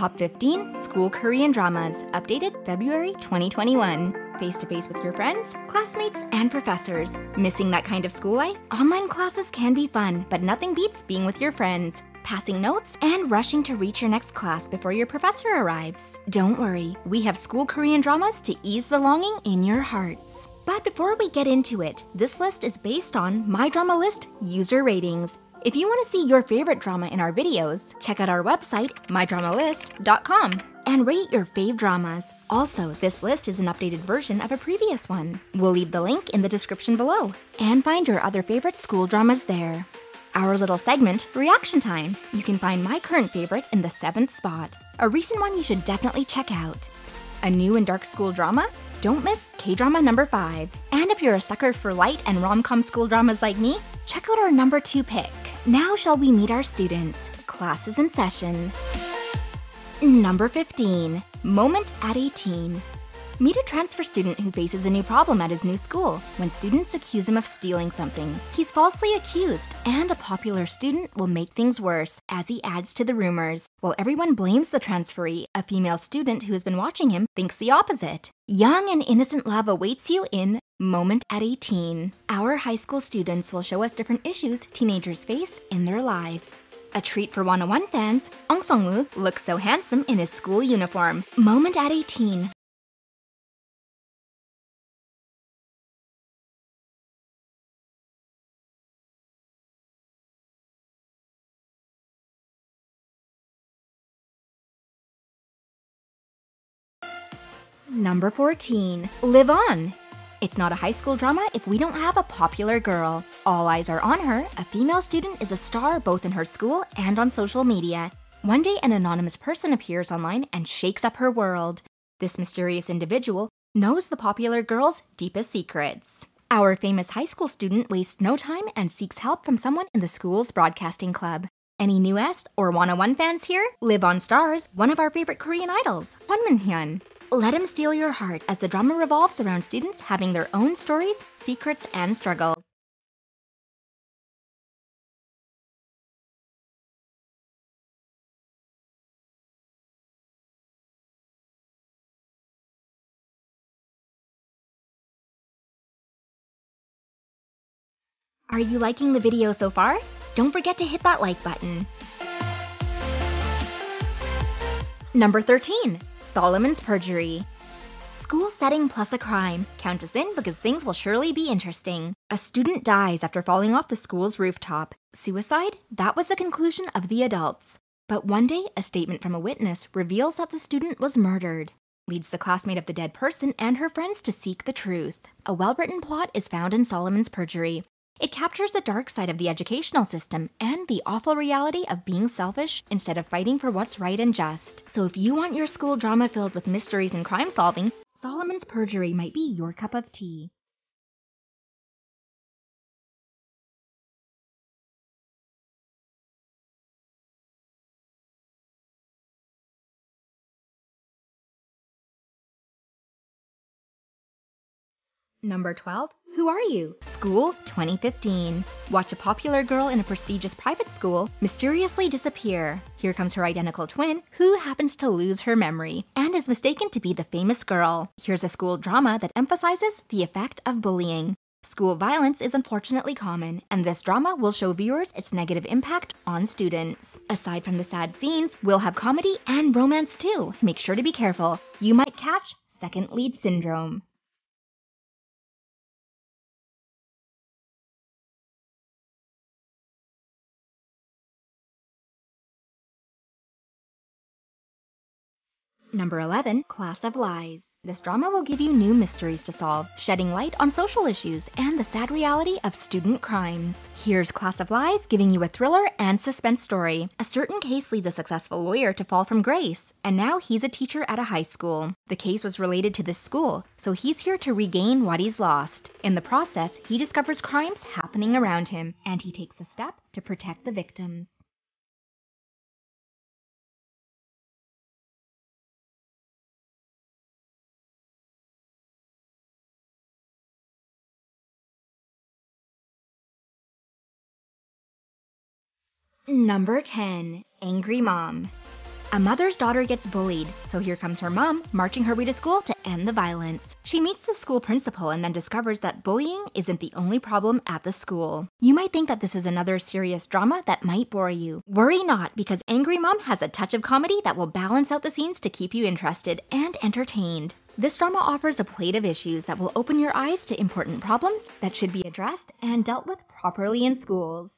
Top 15 School Korean Dramas, updated February 2021. Face-to-face with your friends, classmates, and professors. Missing that kind of school life? Online classes can be fun, but nothing beats being with your friends, passing notes, and rushing to reach your next class before your professor arrives. Don't worry, we have school Korean dramas to ease the longing in your hearts. But before we get into it, this list is based on mydramalist user ratings. If you want to see your favorite drama in our videos, check out our website, mydramalist.com, and rate your fave dramas. Also, this list is an updated version of a previous one. We'll leave the link in the description below, and find your other favorite school dramas there. Our little segment, Reaction Time. You can find my current favorite in the 7th spot, a recent one you should definitely check out. Psst, a new and dark school drama? Don't miss K-drama number 5. And if you're a sucker for light and rom-com school dramas like me, check out our number 2 pick. Now shall we meet our students? Class is in session. Number 15, Moment at 18. Meet a transfer student who faces a new problem at his new school. When students accuse him of stealing something, he's falsely accused, and a popular student will make things worse as he adds to the rumors. While everyone blames the transferee, a female student who has been watching him thinks the opposite. Young and innocent love awaits you in Moment at 18. Our high school students will show us different issues teenagers face in their lives. A treat for 101 fans, Ong Song-woo looks so handsome in his school uniform. Moment at 18. Number 14, Live On. It's not a high school drama if we don't have a popular girl. All eyes are on her. A female student is a star both in her school and on social media. One day, an anonymous person appears online and shakes up her world. This mysterious individual knows the popular girl's deepest secrets. Our famous high school student wastes no time and seeks help from someone in the school's broadcasting club. Any new S or 101 fans here? Live On stars one of our favorite Korean idols, Hwan Min-hyun. Let him steal your heart, as the drama revolves around students having their own stories, secrets, and struggles. Are you liking the video so far? Don't forget to hit that like button. Number 13. Solomon's Perjury. School setting plus a crime. Count us in because things will surely be interesting. A student dies after falling off the school's rooftop. Suicide? That was the conclusion of the adults. But one day, a statement from a witness reveals that the student was murdered. Leads the classmate of the dead person and her friends to seek the truth. A well-written plot is found in Solomon's Perjury. It captures the dark side of the educational system and the awful reality of being selfish instead of fighting for what's right and just. So if you want your school drama filled with mysteries and crime solving, Solomon's Perjury might be your cup of tea. Number 12. Who Are You? School 2015. Watch a popular girl in a prestigious private school mysteriously disappear. Here comes her identical twin, who happens to lose her memory and is mistaken to be the famous girl. Here's a school drama that emphasizes the effect of bullying. School violence is unfortunately common, and this drama will show viewers its negative impact on students. Aside from the sad scenes, we'll have comedy and romance too. Make sure to be careful. You might catch second lead syndrome. Number 11, Class of Lies. This drama will give you new mysteries to solve, shedding light on social issues and the sad reality of student crimes. Here's Class of Lies giving you a thriller and suspense story. A certain case leads a successful lawyer to fall from grace, and now he's a teacher at a high school. The case was related to this school, so he's here to regain what he's lost. In the process, he discovers crimes happening around him, and he takes a step to protect the victims. Number 10, Angry Mom. A mother's daughter gets bullied, so here comes her mom, marching her way to school to end the violence. She meets the school principal and then discovers that bullying isn't the only problem at the school. You might think that this is another serious drama that might bore you. Worry not, because Angry Mom has a touch of comedy that will balance out the scenes to keep you interested and entertained. This drama offers a plate of issues that will open your eyes to important problems that should be addressed and dealt with properly in schools.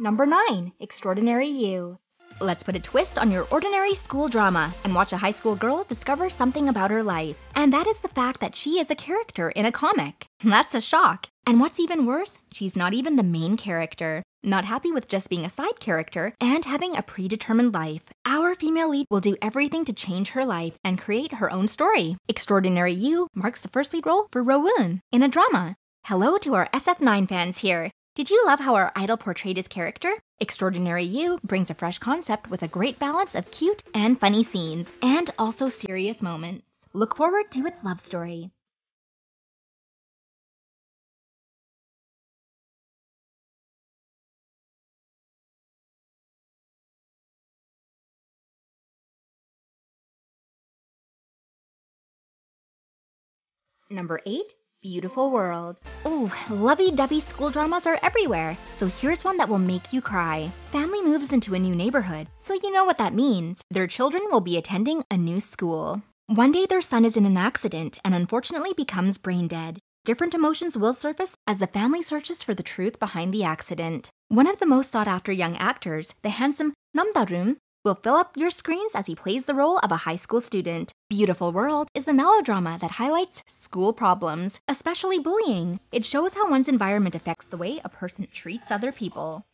Number 9, Extraordinary You. Let's put a twist on your ordinary school drama and watch a high school girl discover something about her life. And that is the fact that she is a character in a comic. That's a shock. And what's even worse, she's not even the main character. Not happy with just being a side character and having a predetermined life, our female lead will do everything to change her life and create her own story. Extraordinary You marks the first lead role for Rowoon in a drama. Hello to our SF9 fans here. Did you love how our idol portrayed his character? Extraordinary You brings a fresh concept with a great balance of cute and funny scenes, and also serious moments. Look forward to its love story. Number 8. Beautiful World. Ooh, lovey-dovey school dramas are everywhere, so here's one that will make you cry. Family moves into a new neighborhood, so you know what that means. Their children will be attending a new school. One day their son is in an accident and unfortunately becomes brain dead. Different emotions will surface as the family searches for the truth behind the accident. One of the most sought-after young actors, the handsome Nam Da-rum, will fill up your screens as he plays the role of a high school student. Beautiful World is a melodrama that highlights school problems, especially bullying. It shows how one's environment affects the way a person treats other people.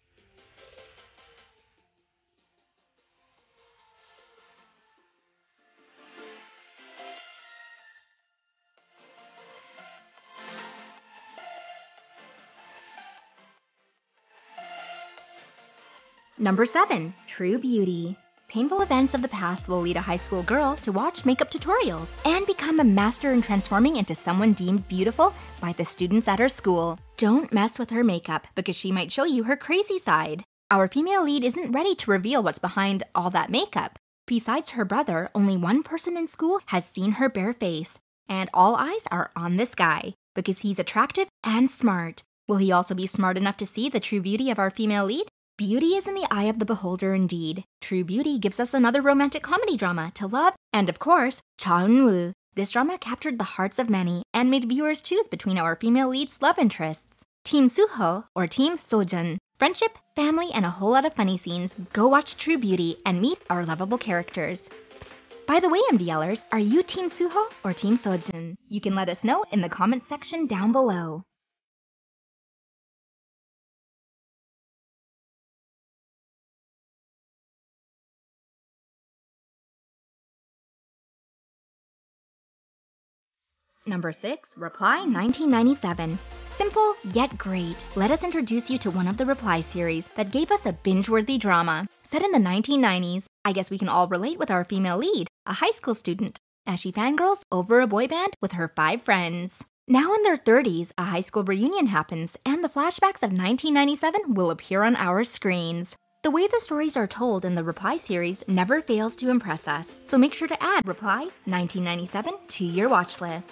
Number 7. True Beauty. Painful events of the past will lead a high school girl to watch makeup tutorials and become a master in transforming into someone deemed beautiful by the students at her school. Don't mess with her makeup because she might show you her crazy side. Our female lead isn't ready to reveal what's behind all that makeup. Besides her brother, only one person in school has seen her bare face, and all eyes are on this guy because he's attractive and smart. Will he also be smart enough to see the true beauty of our female lead? Beauty is in the eye of the beholder indeed. True Beauty gives us another romantic comedy drama to love, and of course, Cha Eun Woo. This drama captured the hearts of many and made viewers choose between our female lead's love interests. Team Suho or Team Sojun. Friendship, family, and a whole lot of funny scenes. Go watch True Beauty and meet our lovable characters. Psst. By the way, MDLers, are you Team Suho or Team Sojun? You can let us know in the comments section down below. Number 6, Reply 1997. Simple yet great. Let us introduce you to one of the Reply series that gave us a binge-worthy drama. Set in the 1990s, I guess we can all relate with our female lead, a high school student, as she fangirls over a boy band with her 5 friends. Now in their 30s, a high school reunion happens, and the flashbacks of 1997 will appear on our screens. The way the stories are told in the Reply series never fails to impress us, so make sure to add Reply 1997 to your watch list.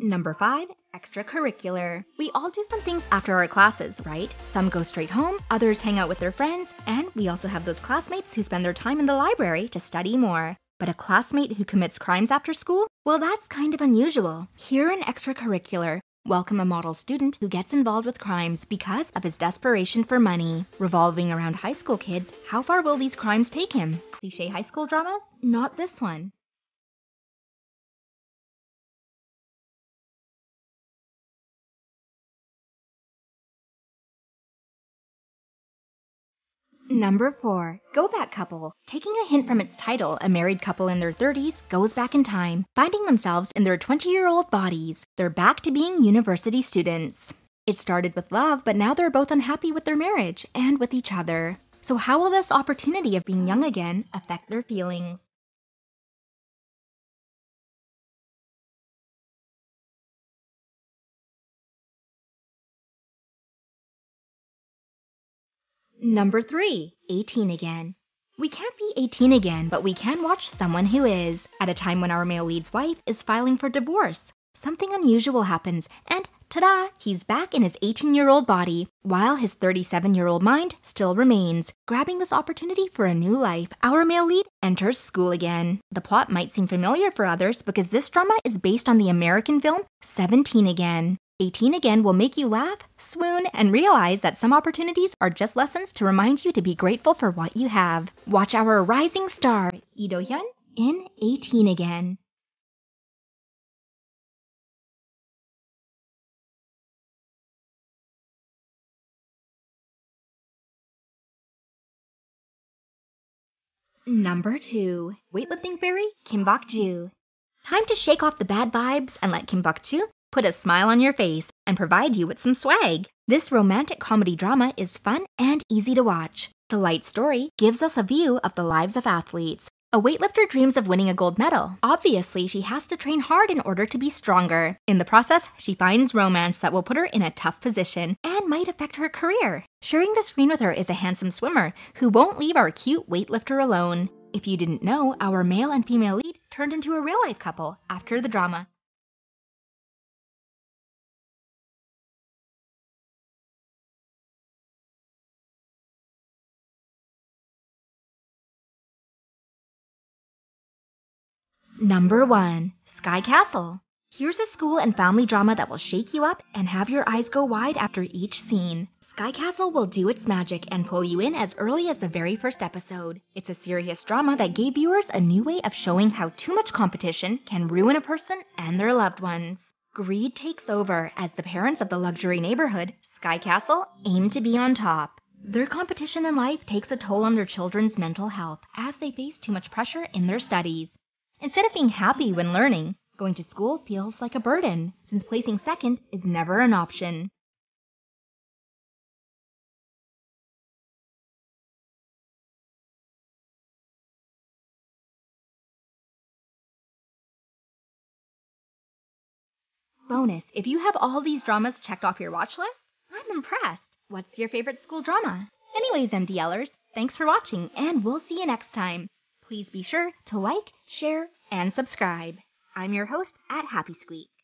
Number 5, Extracurricular. We all do some things after our classes, right? Some go straight home, others hang out with their friends, and we also have those classmates who spend their time in the library to study more. But a classmate who commits crimes after school? Well, that's kind of unusual. Here in Extracurricular, welcome a model student who gets involved with crimes because of his desperation for money. Revolving around high school kids, how far will these crimes take him? Cliché high school dramas? Not this one. Number 4. Go Back Couple. Taking a hint from its title, a married couple in their 30s goes back in time, finding themselves in their 20-year-old bodies. They're back to being university students. It started with love, but now they're both unhappy with their marriage and with each other. So how will this opportunity of being young again affect their feelings? Number 3. 18 Again. We can't be 18 again, but we can watch someone who is. At a time when our male lead's wife is filing for divorce, something unusual happens, and ta-da! He's back in his 18-year-old body, while his 37-year-old mind still remains. Grabbing this opportunity for a new life, our male lead enters school again. The plot might seem familiar for others because this drama is based on the American film 17 Again. 18 Again will make you laugh, swoon, and realize that some opportunities are just lessons to remind you to be grateful for what you have. Watch our rising star, Lee Do-hyun, in 18 Again. Number 2. Weightlifting Fairy, Kim Bok ju. Time to shake off the bad vibes and let Kim Bok ju put a smile on your face and provide you with some swag. This romantic comedy drama is fun and easy to watch. The light story gives us a view of the lives of athletes. A weightlifter dreams of winning a gold medal. Obviously, she has to train hard in order to be stronger. In the process, she finds romance that will put her in a tough position and might affect her career. Sharing the screen with her is a handsome swimmer who won't leave our cute weightlifter alone. If you didn't know, our male and female lead turned into a real-life couple after the drama. Number 1. Sky Castle. Here's a school and family drama that will shake you up and have your eyes go wide after each scene. Sky Castle will do its magic and pull you in as early as the very first episode. It's a serious drama that gave viewers a new way of showing how too much competition can ruin a person and their loved ones. Greed takes over as the parents of the luxury neighborhood, Sky Castle, aim to be on top. Their competition in life takes a toll on their children's mental health as they face too much pressure in their studies. Instead of being happy when learning, going to school feels like a burden, since placing second is never an option. Bonus, if you have all these dramas checked off your watch list, I'm impressed. What's your favorite school drama? Anyways, MDLers, thanks for watching, and we'll see you next time. Please be sure to like, share, and subscribe. I'm your host at HappySqueak.